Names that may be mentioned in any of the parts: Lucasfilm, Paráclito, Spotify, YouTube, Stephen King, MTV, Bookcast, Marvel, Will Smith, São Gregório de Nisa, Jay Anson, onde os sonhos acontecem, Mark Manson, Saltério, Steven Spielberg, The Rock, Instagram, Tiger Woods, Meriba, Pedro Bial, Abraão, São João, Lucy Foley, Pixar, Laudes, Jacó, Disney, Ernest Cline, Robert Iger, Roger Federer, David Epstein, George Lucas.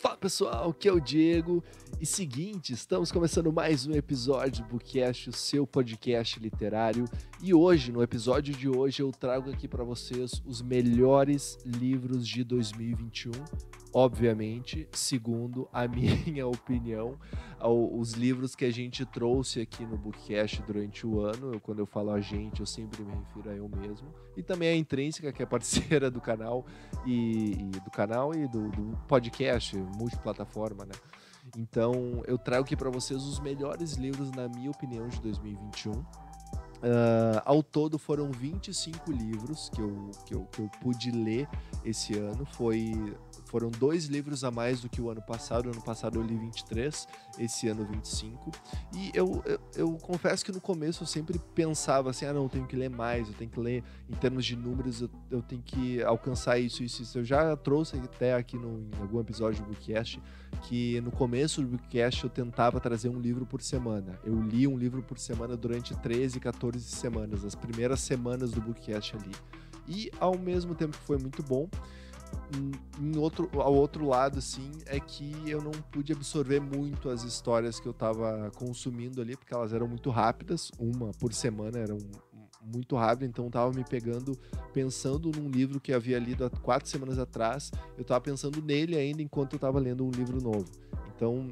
Fala pessoal, aqui é o Diego e seguinte, estamos começando mais um episódio do Bookcast, o seu podcast literário, e hoje, no episódio de hoje, eu trago aqui para vocês os melhores livros de 2021, obviamente, segundo a minha opinião, os livros que a gente trouxe aqui no Bookcast durante o ano. Quando eu falo a gente, eu sempre me refiro a eu mesmo, e também a Intrínseca, que é parceira do canal e do podcast, multiplataforma, né? Então, eu trago aqui para vocês os melhores livros, na minha opinião, de 2021. Ao todo foram 25 livros que eu pude ler esse ano. Foram 2 livros a mais do que o ano passado. O ano passado eu li 23, esse ano 25. E eu confesso que no começo eu sempre pensava assim, não, eu tenho que ler mais, eu tenho que ler em termos de números, eu tenho que alcançar isso. Eu já trouxe até aqui em algum episódio do Bookcast, que no começo do Bookcast eu tentava trazer um livro por semana. Eu li um livro por semana durante 13, 14 semanas, as primeiras semanas do Bookcast ali. E ao mesmo tempo que foi muito bom, ao outro lado, sim, é que eu não pude absorver muito as histórias que eu tava consumindo ali, porque elas eram muito rápidas, uma por semana, eram muito rápido, então eu tava me pegando pensando num livro que eu havia lido há 4 semanas atrás, eu tava pensando nele ainda enquanto eu tava lendo um livro novo. Então,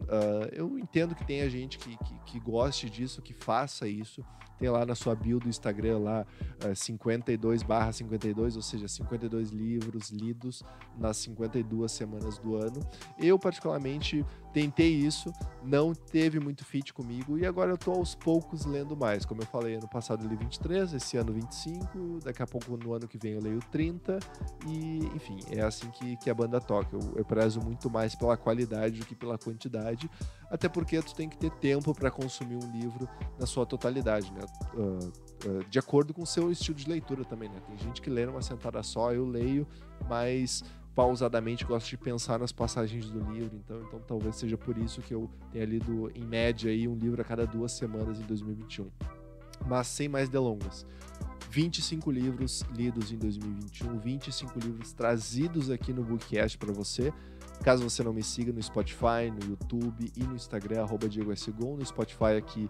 eu entendo que tem a gente que goste disso, que faça isso. Tem lá na sua bio do Instagram, lá, 52/52, ou seja, 52 livros lidos nas 52 semanas do ano. Eu, particularmente, tentei isso, não teve muito fit comigo, e agora eu tô aos poucos lendo mais. Como eu falei, ano passado eu li 23, esse ano 25, daqui a pouco, no ano que vem, eu leio 30, e, enfim, é assim que a banda toca. Eu prezo muito mais pela qualidade do que pela quantidade, até porque tu tem que ter tempo para consumir um livro na sua totalidade, né? De acordo com o seu estilo de leitura também, né? Tem gente que lê numa sentada só, eu leio mais pausadamente, gosto de pensar nas passagens do livro, então talvez seja por isso que eu tenha lido, em média, aí, um livro a cada 2 semanas em 2021. Mas sem mais delongas, 25 livros lidos em 2021, 25 livros trazidos aqui no Bookcast para você. Caso você não me siga no Spotify, no YouTube e no Instagram, @diegosgon, no Spotify aqui,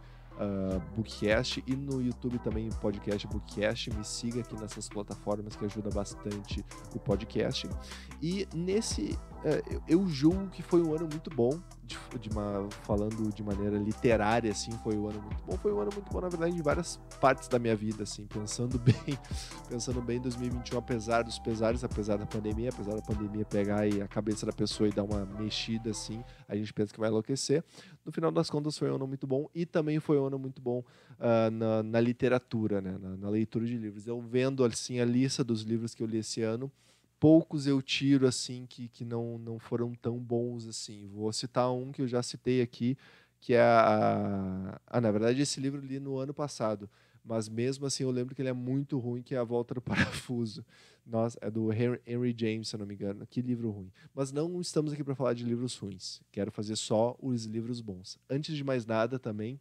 Bookcast, e no YouTube também podcast Bookcast. Me siga aqui nessas plataformas que ajuda bastante o podcast. E eu julgo que foi um ano muito bom, falando de maneira literária, assim, foi um ano muito bom. Foi um ano muito bom, na verdade, em várias partes da minha vida, assim, pensando bem em 2021, apesar dos pesares, apesar da pandemia pegar aí a cabeça da pessoa e dar uma mexida, assim, a gente pensa que vai enlouquecer. No final das contas, foi um ano muito bom, e também foi um ano muito bom na literatura, né, na leitura de livros. Eu vendo, assim, a lista dos livros que eu li esse ano, poucos eu tiro, assim, que não foram tão bons, assim. Vou citar um que eu já citei aqui, que é na verdade, esse livro eu li no ano passado, mas mesmo assim eu lembro que ele é muito ruim, que é A Volta do Parafuso. Nossa, é do Henry James, se eu não me engano. Que livro ruim. Mas não estamos aqui para falar de livros ruins. Quero fazer só os livros bons. Antes de mais nada, também,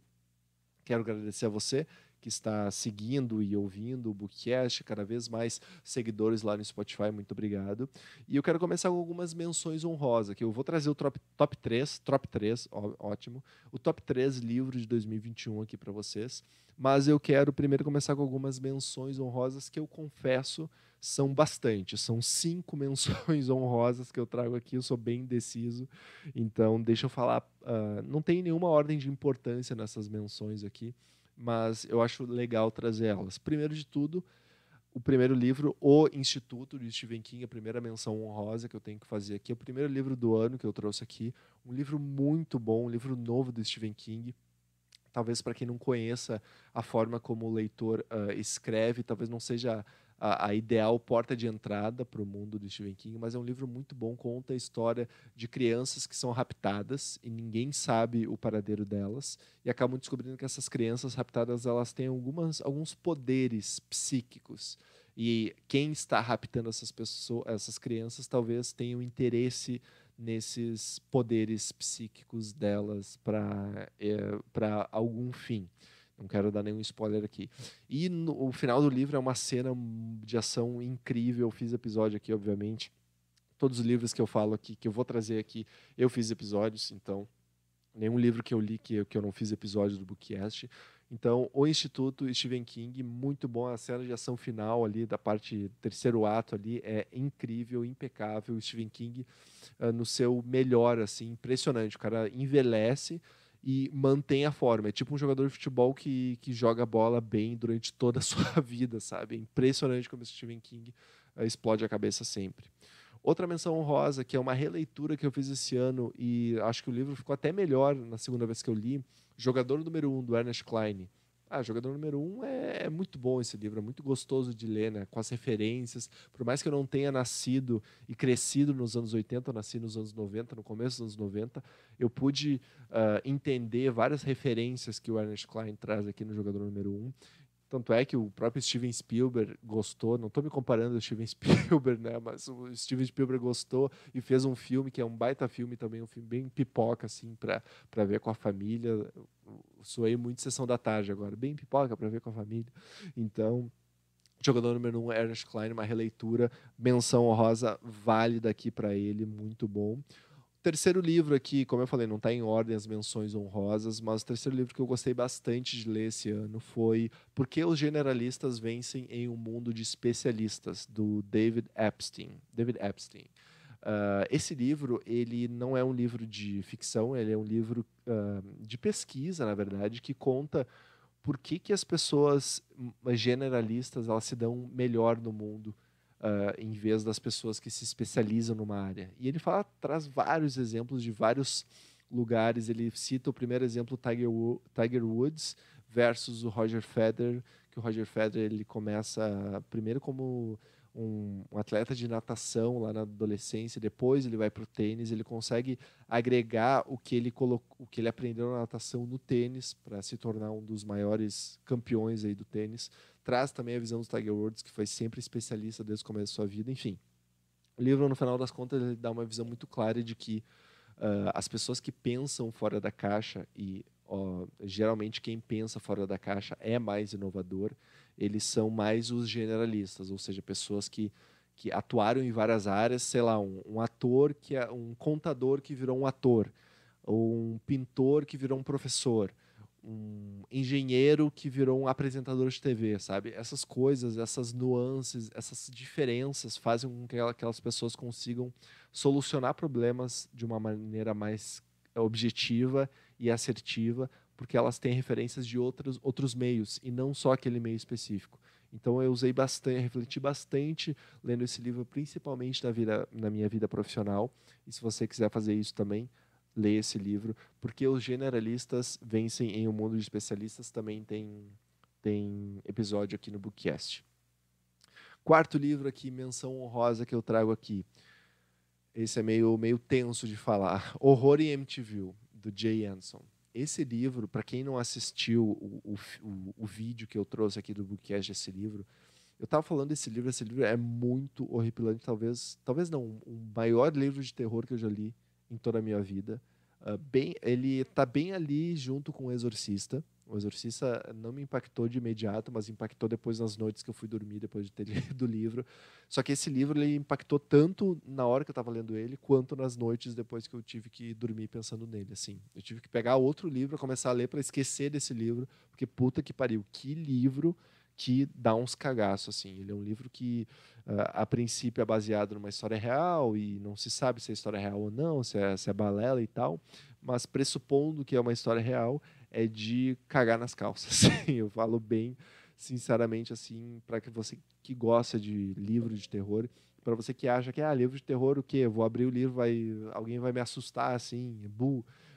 quero agradecer a você que está seguindo e ouvindo o Bookcast, cada vez mais seguidores lá no Spotify, muito obrigado. E eu quero começar com algumas menções honrosas, que eu vou trazer o top 3, ótimo, o top 3 livros de 2021 aqui para vocês, mas eu quero primeiro começar com algumas menções honrosas que eu confesso são bastante, são 5 menções honrosas que eu trago aqui, eu sou bem indeciso, então deixa eu falar, não tem nenhuma ordem de importância nessas menções aqui, mas eu acho legal trazer elas. Primeiro de tudo, o primeiro livro, O Instituto, de Stephen King, a primeira menção honrosa que eu tenho que fazer aqui, é o primeiro livro do ano que eu trouxe aqui, um livro muito bom, um livro novo do Stephen King. Talvez para quem não conheça a forma como o leitor escreve, talvez não seja a ideal porta de entrada para o mundo do Stephen King, mas é um livro muito bom, conta a história de crianças que são raptadas e ninguém sabe o paradeiro delas, e acabam descobrindo que essas crianças raptadas, elas têm alguns poderes psíquicos, e quem está raptando essas crianças talvez tenha um interesse nesses poderes psíquicos delas para algum fim. Não quero dar nenhum spoiler aqui. E o final do livro é uma cena de ação incrível. Eu fiz episódio aqui, obviamente, Todos os livros que eu falo aqui, que eu vou trazer aqui, eu fiz episódios, então nenhum livro que eu li que eu não fiz episódio do Bookcast. Então, o Instituto Stephen King, muito bom. A cena de ação final ali, da parte terceiro ato ali, é incrível, impecável. O Stephen King no seu melhor, assim, impressionante. O cara envelhece e mantém a forma. É tipo um jogador de futebol que joga bola bem durante toda a sua vida, sabe? É impressionante como o Stephen King explode a cabeça sempre. Outra menção honrosa, que é uma releitura que eu fiz esse ano, e acho que o livro ficou até melhor na segunda vez que eu li, Jogador Número 1, do Ernest Cline. Ah, Jogador Número 1 é muito bom esse livro, é muito gostoso de ler, né? Com as referências. Por mais que eu não tenha nascido e crescido nos anos 80, eu nasci nos anos 90, no começo dos anos 90, eu pude entender várias referências que o Ernest Cline traz aqui no Jogador Número 1. Tanto é que o próprio Steven Spielberg gostou, não estou me comparando ao Steven Spielberg, né? Mas o Steven Spielberg gostou e fez um filme que é um baita filme também, um filme bem pipoca, assim, para ver com a família. Eu soei muito Sessão da Tarde agora, bem pipoca para ver com a família. Então, Jogador Número 1, Ernest Cline, uma releitura, menção honrosa válida aqui para ele, muito bom. Terceiro livro aqui, como eu falei, não está em ordem as menções honrosas, mas o terceiro livro que eu gostei bastante de ler esse ano foi Por que os Generalistas Vencem em um Mundo de Especialistas, do David Epstein. Esse livro, ele não é um livro de ficção, ele é um livro de pesquisa, na verdade, que conta por que as pessoas generalistas elas se dão melhor no mundo, em vez das pessoas que se especializam numa área. E ele traz vários exemplos de vários lugares. Ele cita o primeiro exemplo, Tiger Woods versus o Roger Federer, que o Roger Federer ele começa primeiro como um atleta de natação lá na adolescência, depois ele vai para o tênis, ele consegue agregar o que ele aprendeu na natação no tênis para se tornar um dos maiores campeões aí do tênis. Traz também a visão do Tiger Woods, que foi sempre especialista desde o começo da sua vida. Enfim, o livro, no final das contas, ele dá uma visão muito clara de que as pessoas que pensam fora da caixa, e geralmente quem pensa fora da caixa é mais inovador, eles são mais os generalistas, ou seja, pessoas que atuaram em várias áreas, sei lá, um ator, que é um contador que virou um ator, ou um pintor que virou um professor, um engenheiro que virou um apresentador de TV, sabe? Essas coisas, essas nuances, essas diferenças fazem com que aquelas pessoas consigam solucionar problemas de uma maneira mais objetiva e assertiva, porque elas têm referências de outros meios, e não só aquele meio específico. Então, eu usei bastante, refleti bastante lendo esse livro, principalmente na minha vida profissional. E se você quiser fazer isso também, leia esse livro. Porque os generalistas vencem em um mundo de especialistas, também tem episódio aqui no Bookcast. Quarto livro aqui, menção honrosa que eu trago aqui. Esse é meio tenso de falar. Horror e MTV, do Jay Anson. Esse livro, para quem não assistiu o vídeo que eu trouxe aqui do Bookcast desse livro, eu estava falando desse livro, esse livro é muito horripilante, talvez não, o maior livro de terror que eu já li em toda a minha vida. Ele está bem ali junto com O Exorcista. O Exorcista não me impactou de imediato, mas impactou depois nas noites que eu fui dormir, depois de ter lido o livro. Só que esse livro ele impactou tanto na hora que eu estava lendo ele, quanto nas noites depois que eu tive que dormir pensando nele. Assim, eu tive que pegar outro livro, começar a ler para esquecer desse livro, porque puta que pariu, que livro que dá uns cagaços. Assim. Ele é um livro que, a princípio, é baseado numa história real e não se sabe se é história real ou não, se é balela e tal, mas pressupondo que é uma história real, é de cagar nas calças. Eu falo bem sinceramente, assim, para que você que gosta de livro de terror, para você que acha que livro de terror, o quê? Eu vou abrir o livro, alguém vai me assustar, assim,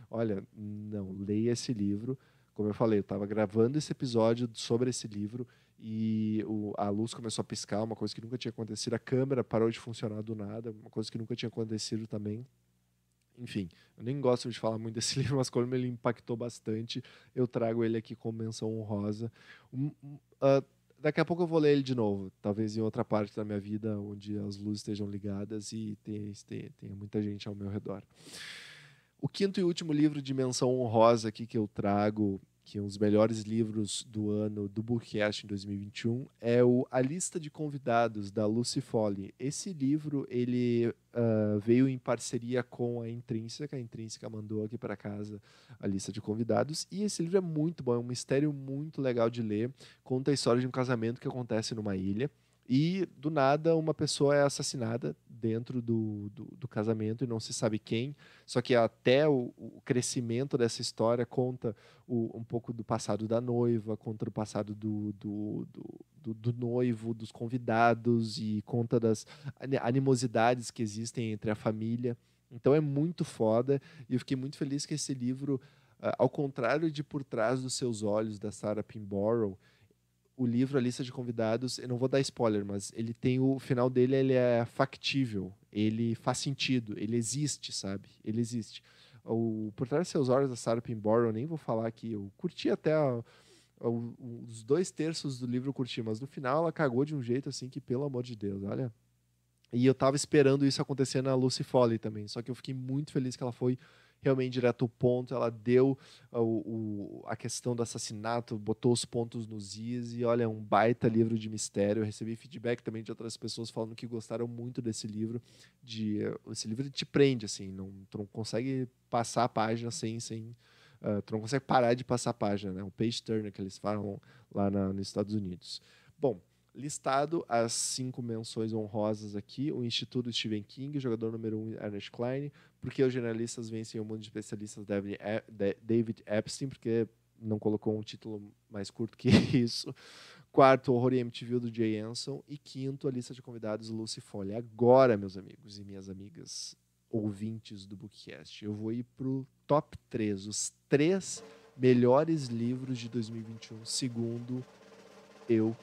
Olha, não, leia esse livro. Como eu falei, eu estava gravando esse episódio sobre esse livro e a luz começou a piscar, uma coisa que nunca tinha acontecido, a câmera parou de funcionar do nada, uma coisa que nunca tinha acontecido também. Enfim, eu nem gosto de falar muito desse livro, mas como ele impactou bastante, eu trago ele aqui como menção honrosa. Daqui a pouco eu vou ler ele de novo, talvez em outra parte da minha vida, onde as luzes estejam ligadas e tenha muita gente ao meu redor. O quinto e último livro de menção honrosa aqui que eu trago que um dos melhores livros do ano do Bookcast em 2021 é o A Lista de Convidados, da Lucy Foley. Esse livro ele veio em parceria com a Intrínseca. A Intrínseca mandou aqui para casa a lista de convidados. E esse livro é muito bom, é um mistério muito legal de ler. Conta a história de um casamento que acontece numa ilha. E, do nada, uma pessoa é assassinada dentro do casamento e não se sabe quem. Só que até o crescimento dessa história conta um pouco do passado da noiva, conta o passado do noivo, dos convidados e conta das animosidades que existem entre a família. Então é muito foda e eu fiquei muito feliz que esse livro, ao contrário de Por Trás dos Seus Olhos, da Sarah Pinborough, o livro, A Lista de Convidados, eu não vou dar spoiler, mas ele tem o final dele, ele é factível, ele faz sentido, ele existe, sabe? Ele existe. Por Trás dos Seus Olhos, da Sarah Pinborough, eu nem vou falar aqui, eu curti até os 2/3 do livro, eu curti, mas no final ela cagou de um jeito assim que, pelo amor de Deus, olha. E eu tava esperando isso acontecer na Lucy Foley também, só que eu fiquei muito feliz que ela foi realmente direto ao ponto, ela deu a questão do assassinato, botou os pontos nos is e, olha, é um baita livro de mistério. Eu recebi feedback também de outras pessoas falando que gostaram muito desse livro. Esse livro te prende, assim, tu não consegue passar a página sem tu não consegue parar de passar a página, né? O page turner que eles falam lá nos Estados Unidos. Bom, listado as 5 menções honrosas aqui: o Instituto Stephen King, jogador número 1 Ernest Cline, porque os jornalistas vencem o mundo de especialistas David Epstein, porque não colocou um título mais curto que isso. 4º, Horror e MTV, do Jay Anson. E 5º, A Lista de Convidados, Lucy Foley. Agora, meus amigos e minhas amigas ouvintes do Bookcast, eu vou ir para o top 3, os 3 melhores livros de 2021, segundo o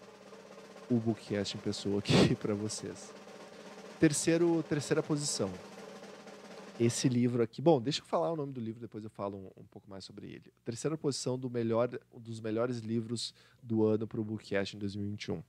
Bookcast em pessoa aqui para vocês. Terceira posição. Esse livro aqui... Bom, deixa eu falar o nome do livro, depois eu falo um pouco mais sobre ele. Terceira posição dos melhores livros do ano para o Bookcast em 2021.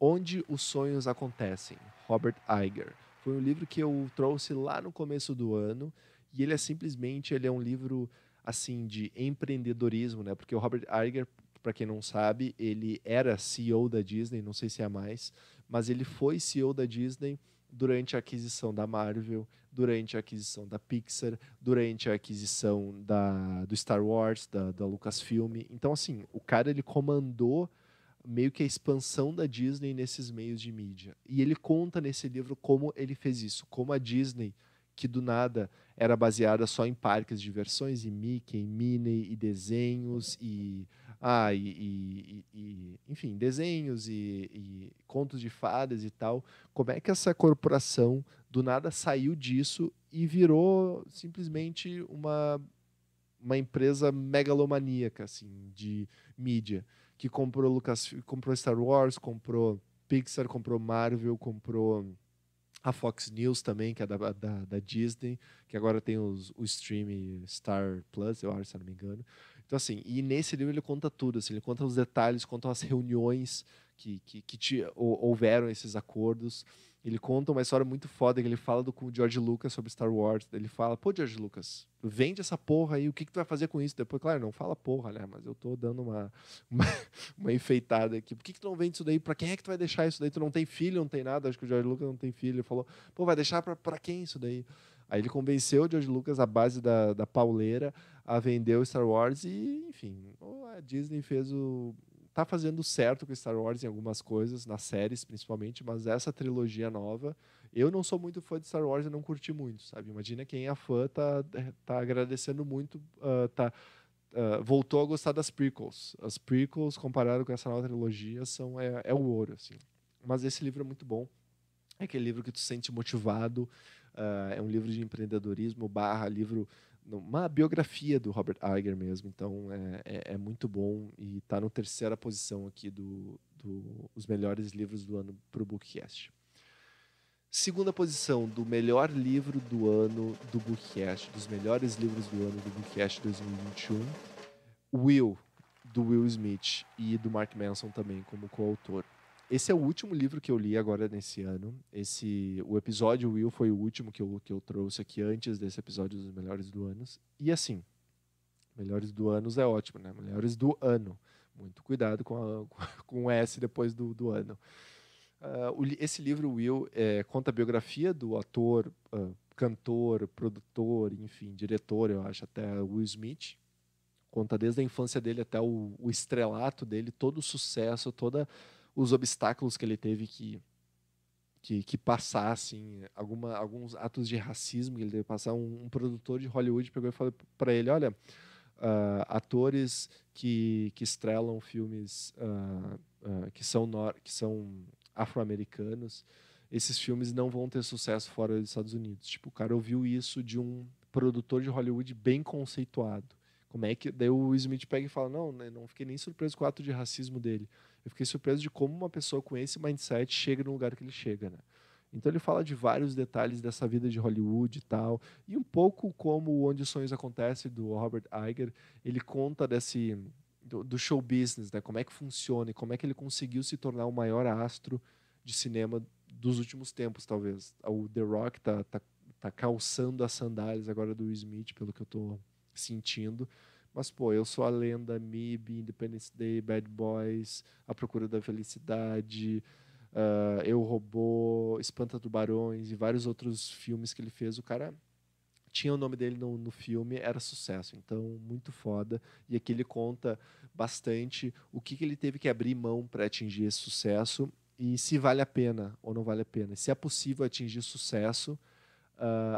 Onde os Sonhos Acontecem, Robert Iger. Foi um livro que eu trouxe lá no começo do ano e ele é simplesmente... Ele é um livro, assim, de empreendedorismo, né? Porque o Robert Iger... Para quem não sabe, ele era CEO da Disney, não sei se é mais, mas ele foi CEO da Disney durante a aquisição da Marvel, durante a aquisição da Pixar, durante a aquisição do Star Wars, da Lucasfilm. Então, assim, o cara ele comandou meio que a expansão da Disney nesses meios de mídia. E ele conta nesse livro como ele fez isso, como a Disney, que do nada era baseada só em parques de diversões, e Mickey, e Minnie, e desenhos, enfim, desenhos e contos de fadas e tal. Como é que essa corporação do nada saiu disso e virou simplesmente uma empresa megalomaníaca, assim, de mídia, que comprou Lucasfilm, comprou Star Wars, comprou Pixar, comprou Marvel, comprou a Fox News também, que é da Disney, que agora tem o stream Star Plus, eu acho, se não me engano. Então, assim, e nesse livro ele conta tudo, assim, ele conta os detalhes, conta as reuniões que houveram esses acordos. Ele conta uma história muito foda, que ele fala com o George Lucas sobre Star Wars. Ele fala, pô, George Lucas, vende essa porra aí, o que tu vai fazer com isso? Depois, claro, não fala porra, né? Mas eu tô dando uma enfeitada aqui. Por que tu não vende isso daí? Pra quem é que tu vai deixar isso daí? Tu não tem filho, não tem nada. Acho que o George Lucas não tem filho. Ele falou, pô, vai deixar pra quem isso daí? Aí ele convenceu o George Lucas, à base da pauleira, a vender o Star Wars e, enfim, a Disney tá fazendo certo com Star Wars em algumas coisas, nas séries principalmente, mas essa trilogia nova, eu não sou muito fã de Star Wars e não curti muito, sabe? Imagina quem é fã tá agradecendo muito, voltou a gostar das prequels. As prequels, comparado com essa nova trilogia, é o ouro, assim. Mas esse livro é muito bom. É aquele livro que tu sente motivado, é um livro de empreendedorismo / livro... Uma biografia do Robert Iger mesmo, então é muito bom e está na 3ª posição aqui dos melhores livros do ano para o Bookcast. 2ª posição do melhor livro do ano do Bookcast, dos melhores livros do ano do Bookcast 2021, Will, do Will Smith e do Mark Manson também como coautor. Esse é o último livro que eu li agora nesse ano. O episódio Will foi o último que eu trouxe aqui antes desse episódio dos melhores do ano. E assim, Melhores do Anos é ótimo, né? Melhores do Ano. Muito cuidado com o S depois do ano. Esse livro, Will, conta a biografia do ator, cantor, produtor, enfim, diretor, eu acho, até Will Smith. Conta desde a infância dele até o estrelato dele, todo o sucesso, todos os obstáculos que ele teve que passar, assim, alguns atos de racismo que ele teve que passar. Um produtor de Hollywood pegou e falou para ele, olha, atores que estrelam filmes que são afro-americanos, esses filmes não vão ter sucesso fora dos Estados Unidos. Tipo, o cara ouviu isso de um produtor de Hollywood bem conceituado. Como é que... Daí o Will Smith pega e fala, não fiquei nem surpreso com o ato de racismo dele. Eu fiquei surpreso de como uma pessoa com esse mindset chega no lugar que ele chega, né? Então ele fala de vários detalhes dessa vida de Hollywood e tal. E um pouco como Onde os Sonhos Acontecem, do Robert Iger, ele conta do show business, né? Como é que funciona e como é que ele conseguiu se tornar o maior astro de cinema dos últimos tempos, talvez. O The Rock tá calçando as sandálias agora do Will Smith, pelo que eu tô sentindo. Mas, pô, Eu Sou a Lenda, MIB, Independence Day, Bad Boys, A Procura da Felicidade... Eu, Robô, Espanta Tubarões e vários outros filmes que ele fez. O cara tinha o nome dele no filme, era sucesso. Então, muito foda. E aqui ele conta bastante o que ele teve que abrir mão para atingir esse sucesso e se vale a pena ou não vale a pena. Se é possível atingir sucesso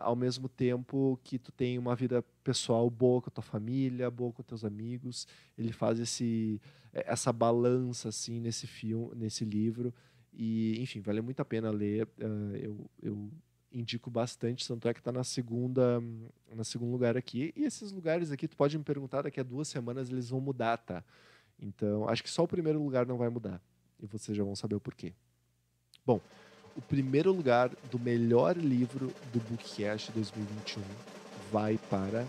ao mesmo tempo que tu tem uma vida pessoal boa com a tua família, boa com teus amigos. Ele faz essa balança assim, nesse filme, nesse livro. E, enfim, vale muito a pena ler. Eu indico bastante, tanto é que está na segundo lugar aqui. E esses lugares aqui, tu pode me perguntar, daqui a 2 semanas eles vão mudar, tá? Então, acho que só o primeiro lugar não vai mudar. E vocês já vão saber o porquê. Bom, o primeiro lugar do melhor livro do Bookcast 2021 vai para...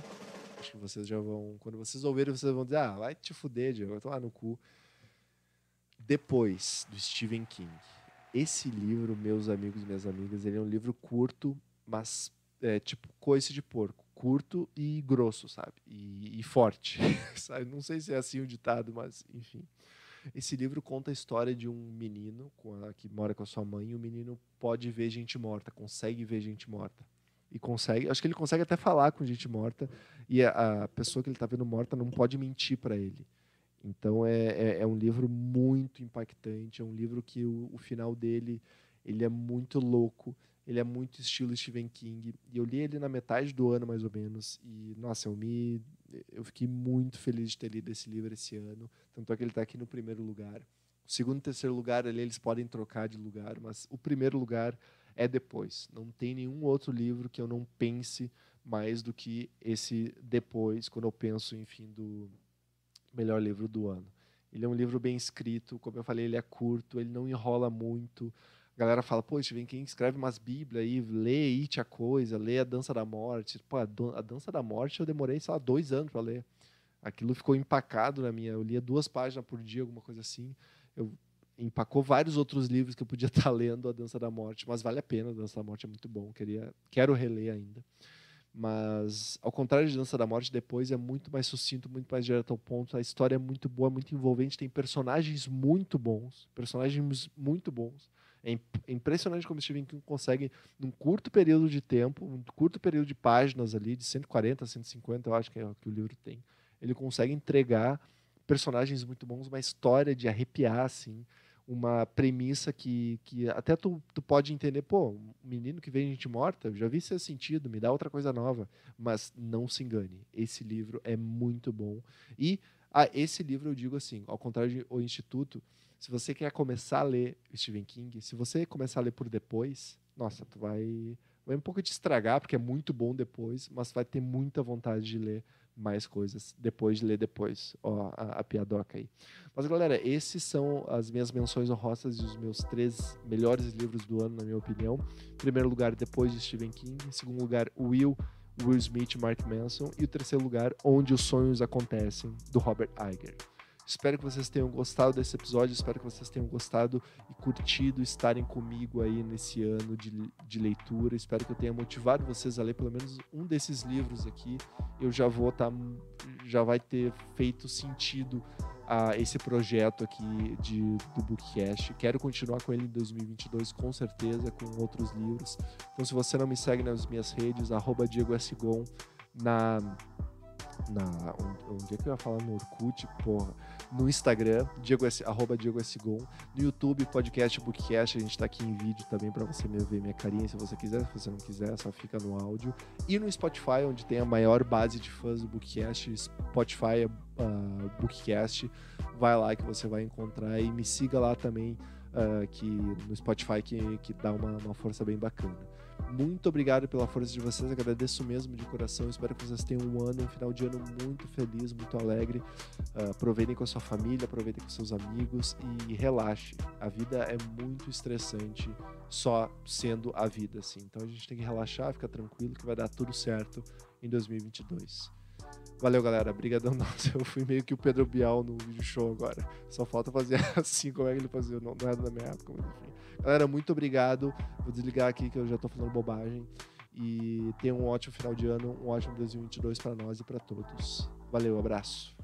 Acho que vocês já vão... Quando vocês ouvirem, vocês vão dizer, vai te fuder, Diego, vai tomar no cu. Depois, do Stephen King. Esse livro, meus amigos e minhas amigas, ele é um livro curto, mas tipo coice de porco. Curto e grosso, sabe? E forte. Sabe? Não sei se é assim o ditado, mas enfim. Esse livro conta a história de um menino que mora com a sua mãe, e o menino pode ver gente morta, consegue ver gente morta. E consegue, acho que ele consegue até falar com gente morta, e a pessoa que ele está vendo morta não pode mentir para ele. Então, é um livro muito impactante, é um livro que o final dele, ele é muito louco, ele é muito estilo Stephen King, e eu li ele na metade do ano, mais ou menos, e, nossa, eu fiquei muito feliz de ter lido esse livro esse ano, tanto é que ele está aqui no primeiro lugar. O segundo e terceiro lugar, ali, eles podem trocar de lugar, mas o primeiro lugar é Depois. Não tem nenhum outro livro que eu não pense mais do que esse Depois, quando eu penso, enfim, do... melhor livro do ano. Ele é um livro bem escrito, como eu falei, ele é curto, ele não enrola muito. A galera fala, pô, Stephen King escreve umas bíblias aí, lê It, a Coisa, lê A Dança da Morte. Pô, A Dança da Morte eu demorei, sei lá, 2 anos para ler. Aquilo ficou empacado na minha... Eu lia 2 páginas por dia, alguma coisa assim. Empacou vários outros livros que eu podia estar lendo A Dança da Morte, mas vale a pena, A Dança da Morte é muito bom, quero reler ainda. Mas, ao contrário de Dança da Morte, Depois é muito mais sucinto, muito mais direto ao ponto. A história é muito boa, muito envolvente. Tem personagens muito bons. É impressionante como Stephen King consegue, num curto período de tempo, num curto período de páginas ali, de 140, 150, eu acho que é o que o livro tem. Ele consegue entregar personagens muito bons, uma história de arrepiar, assim, uma premissa que até tu pode entender, pô, um menino que vê gente morta, já vi esse sentido, me dá outra coisa nova, mas não se engane, esse livro é muito bom. E esse livro eu digo assim, ao contrário de O Instituto, se você quer começar a ler Stephen King, se você começar a ler por Depois, nossa, tu vai um pouco te estragar, porque é muito bom Depois, mas vai ter muita vontade de ler mais coisas depois de ler Depois. Ó, a piadoca aí. Mas, galera, esses são as minhas menções honrosas e os meus 3 melhores livros do ano, na minha opinião. Em primeiro lugar, Depois, de Stephen King. Em segundo lugar, Will Smith, Mark Manson. E o terceiro lugar, Onde os Sonhos Acontecem, do Robert Iger. Espero que vocês tenham gostado desse episódio, espero que vocês tenham gostado e curtido estarem comigo aí nesse ano de leitura. Espero que eu tenha motivado vocês a ler pelo menos um desses livros aqui. Eu já vou estar, já vai ter feito sentido a esse projeto aqui do Bookcast. Quero continuar com ele em 2022, com certeza, com outros livros. Então, se você não me segue nas minhas redes, @diegosgon, onde é que eu ia falar? No Orkut, porra. No Instagram, @diegosgon. No YouTube, podcast Bookcast. A gente tá aqui em vídeo também pra você ver minha carinha, se você quiser. Se você não quiser, só fica no áudio. E no Spotify, onde tem a maior base de fãs do Bookcast. Spotify Bookcast. Vai lá que você vai encontrar. E me siga lá também, que no Spotify, que dá uma força bem bacana. Muito obrigado pela força de vocês, agradeço mesmo de coração, espero que vocês tenham um final de ano muito feliz, muito alegre, aproveitem com a sua família, aproveitem com seus amigos e relaxe, a vida é muito estressante só sendo a vida assim, então a gente tem que relaxar, ficar tranquilo que vai dar tudo certo em 2022. Valeu, galera, brigadão. Nossa, eu fui meio que o Pedro Bial no vídeo show agora, só falta fazer assim como é que ele fazia, não era da minha época, mas enfim. Galera, muito obrigado, vou desligar aqui que eu já tô falando bobagem e tenham um ótimo final de ano, um ótimo 2022 pra nós e pra todos. Valeu, abraço.